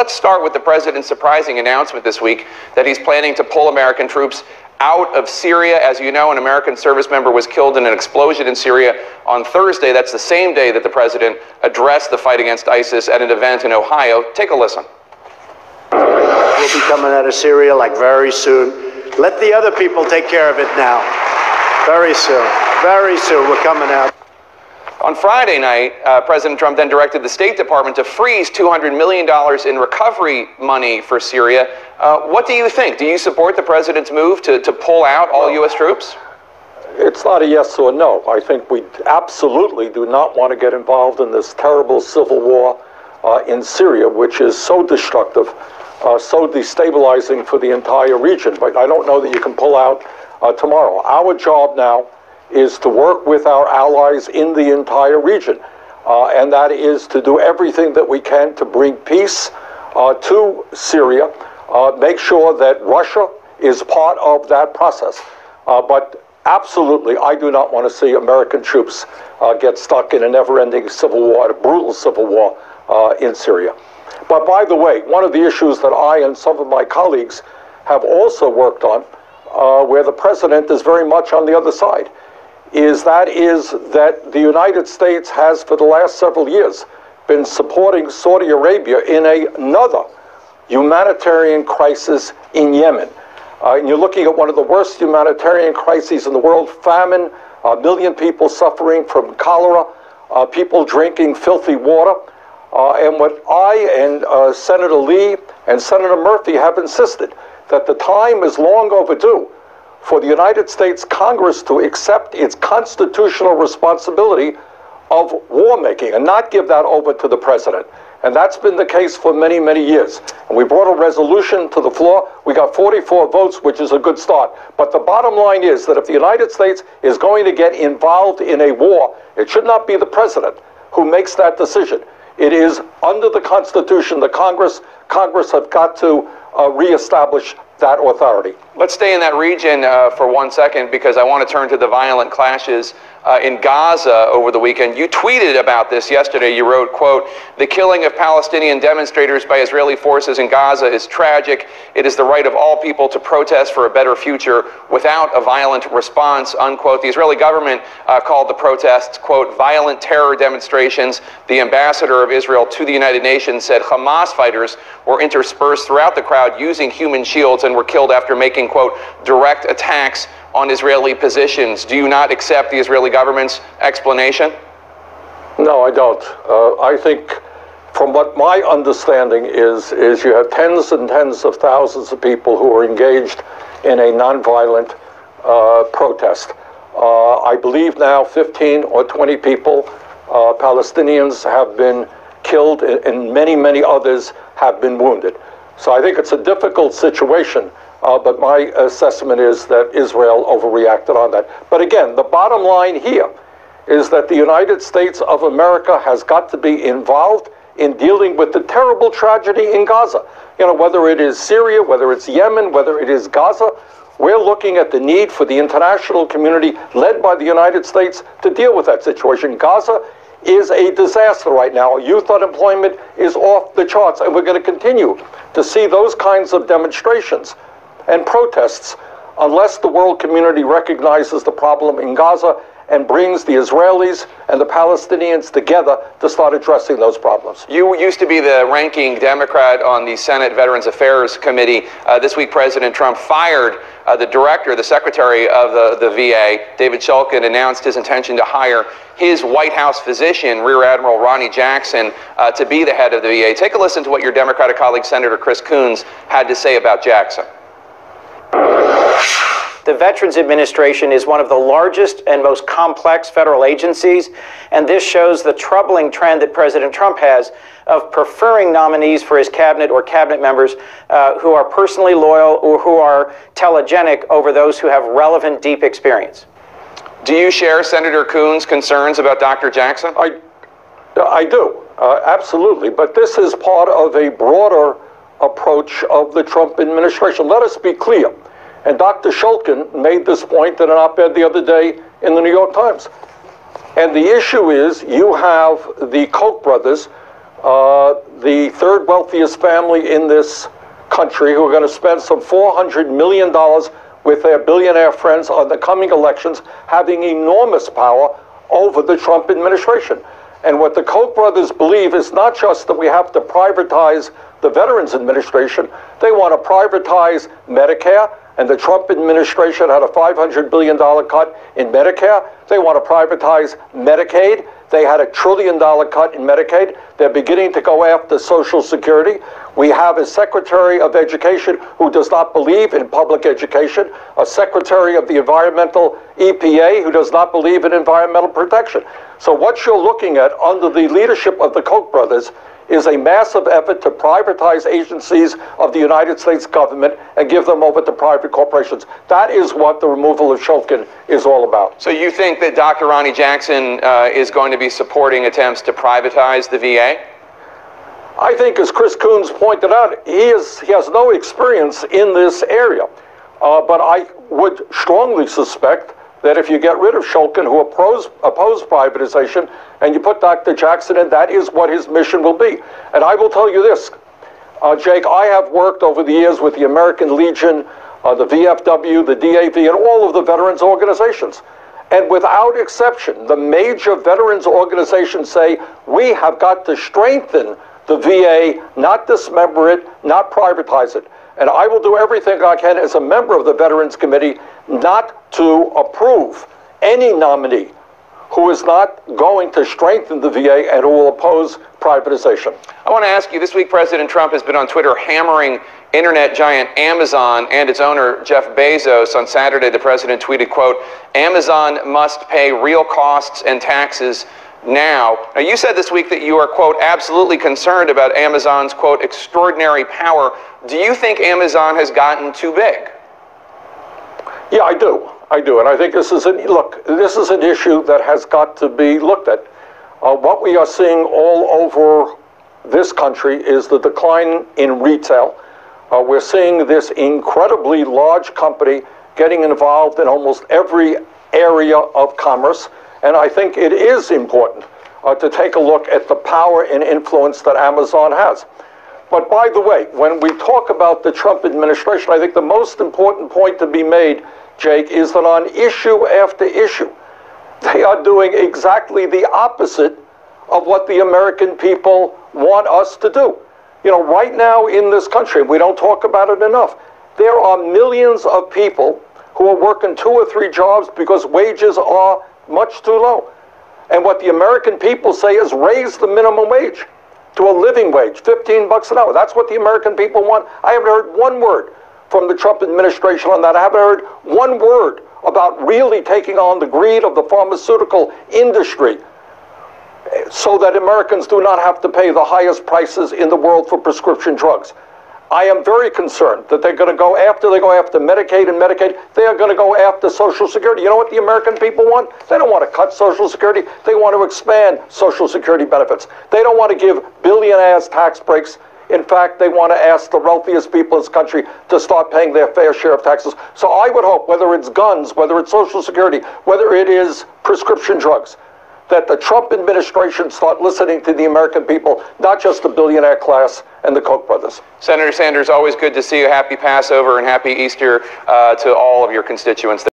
Let's start with the president's surprising announcement this week that he's planning to pull American troops out of Syria. As you know, an American service member was killed in an explosion in Syria on Thursday. That's the same day that the president addressed the fight against ISIS at an event in Ohio. Take a listen. We'll be coming out of Syria like very soon. Let the other people take care of it now. Very soon. Very soon. We're coming out. On Friday night, President Trump then directed the State Department to freeze $200 million in recovery money for Syria. What do you think? Do you support the president's move to pull out all U.S. troops? It's not a yes or no. I think we absolutely do not want to get involved in this terrible civil war in Syria, which is so destructive, so destabilizing for the entire region. But I don't know that you can pull out tomorrow. Our job now is to work with our allies in the entire region, and that is to do everything that we can to bring peace to Syria, make sure that Russia is part of that process. But absolutely, I do not want to see American troops get stuck in a never-ending civil war, a brutal civil war in Syria. But by the way, one of the issues that I and some of my colleagues have also worked on, where the president is very much on the other side, is that the United States has for the last several years been supporting Saudi Arabia in another humanitarian crisis in Yemen. And you're looking at one of the worst humanitarian crises in the world, famine, a million people suffering from cholera, people drinking filthy water. And what I and Senator Lee and Senator Murphy have insisted, that the time is long overdue for the United States Congress to accept its constitutional responsibility of war making and not give that over to the president. And that's been the case for many, many years. And we brought a resolution to the floor. We got 44 votes, which is a good start. But the bottom line is that if the United States is going to get involved in a war, it should not be the president who makes that decision. It is under the Constitution, the Congress have got to reestablish that authority. Let's stay in that region for one second, because I want to turn to the violent clashes in Gaza over the weekend. You tweeted about this yesterday. You wrote, quote, "The killing of Palestinian demonstrators by Israeli forces in Gaza is tragic. It is the right of all people to protest for a better future without a violent response," unquote. The Israeli government called the protests, quote, "violent terror demonstrations." The ambassador of Israel to the United Nations said Hamas fighters were interspersed throughout the crowd using human shields and were killed after making, quote, "direct attacks on Israeli positions." Do you not accept the Israeli government's explanation? No, I don't. I think from what my understanding is you have tens and tens of thousands of people who are engaged in a nonviolent protest. I believe now 15 or 20 people, Palestinians, have been killed, and many, many others have been wounded. So I think it's a difficult situation, but my assessment is that Israel overreacted on that. But again, the bottom line here is that the United States of America has got to be involved in dealing with the terrible tragedy in Gaza. You know, whether it is Syria, whether it's Yemen, whether it is Gaza, we're looking at the need for the international community led by the United States to deal with that situation. Gaza is a disaster right now. Youth unemployment is off the charts, and we're going to continue to see those kinds of demonstrations and protests unless the world community recognizes the problem in Gaza and brings the Israelis and the Palestinians together to start addressing those problems. You used to be the ranking Democrat on the Senate Veterans Affairs Committee. This week, President Trump fired the director, the secretary of the VA. David Shulkin announced his intention to hire his White House physician, Rear Admiral Ronnie Jackson, to be the head of the VA. Take a listen to what your Democratic colleague, Senator Chris Coons, had to say about Jackson. The Veterans Administration is one of the largest and most complex federal agencies, and this shows the troubling trend that President Trump has of preferring nominees for his cabinet or cabinet members who are personally loyal or who are telegenic over those who have relevant, deep experience. Do you share Senator Coons' concerns about Dr. Jackson? I do, absolutely, but this is part of a broader approach of the Trump administration. Let us be clear. And Dr. Shulkin made this point in an op-ed the other day in the New York Times. And the issue is you have the Koch brothers the third wealthiest family in this country, who are going to spend some $400 million with their billionaire friends on the coming elections, having enormous power over the Trump administration. And what the Koch brothers believe is not just that we have to privatize the Veterans Administration, they want to privatize Medicare, and the Trump administration had a $500 billion cut in Medicare. They want to privatize Medicaid. They had $1 trillion cut in Medicaid. They're beginning to go after Social Security. We have a Secretary of Education who does not believe in public education, a Secretary of the Environmental EPA who does not believe in environmental protection. So what you're looking at under the leadership of the Koch brothers is a massive effort to privatize agencies of the United States government and give them over to private corporations. That is what the removal of Shulkin is all about. So you think that Dr. Ronnie Jackson is going to be supporting attempts to privatize the VA? I think, as Chris Coons pointed out, he has no experience in this area. But I would strongly suspect that if you get rid of Shulkin, who opposed privatization, and you put Dr. Jackson in, that is what his mission will be. And I will tell you this, Jake, I have worked over the years with the American Legion, the VFW, the DAV, and all of the veterans organizations. And without exception, the major veterans organizations say, we have got to strengthen the VA, not dismember it, not privatize it. And I will do everything I can as a member of the Veterans Committee not to approve any nominee who is not going to strengthen the VA and who will oppose privatization. I want to ask you, this week President Trump has been on Twitter hammering internet giant Amazon and its owner Jeff Bezos. On Saturday, the president tweeted, quote, "Amazon must pay real costs and taxes now, you said this week that you are, quote, absolutely concerned about Amazon's, quote, extraordinary power. Do you think Amazon has gotten too big? Yeah, I do. And I think this is an issue that has got to be looked at. What we are seeing all over this country is the decline in retail. We're seeing this incredibly large company getting involved in almost every area of commerce. And I think it is important to take a look at the power and influence that Amazon has. But by the way, when we talk about the Trump administration, I think the most important point to be made, Jake, is that on issue after issue, they are doing exactly the opposite of what the American people want us to do. You know, right now in this country, we don't talk about it enough, there are millions of people who are working 2 or 3 jobs because wages are much too low. And what the American people say is raise the minimum wage to a living wage, 15 bucks an hour. That's what the American people want. I haven't heard one word from the Trump administration on that. I haven't heard one word about really taking on the greed of the pharmaceutical industry so that Americans do not have to pay the highest prices in the world for prescription drugs. I am very concerned that they're going to go after, they go after Medicaid and Medicaid, they are going to go after Social Security. You know what the American people want? They don't want to cut Social Security. They want to expand Social Security benefits. They don't want to give billionaires tax breaks. In fact, they want to ask the wealthiest people in this country to start paying their fair share of taxes. So I would hope, whether it's guns, whether it's Social Security, whether it is prescription drugs, that the Trump administration start listening to the American people, not just the billionaire class and the Koch brothers. Senator Sanders, always good to see you. Happy Passover and happy Easter to all of your constituents.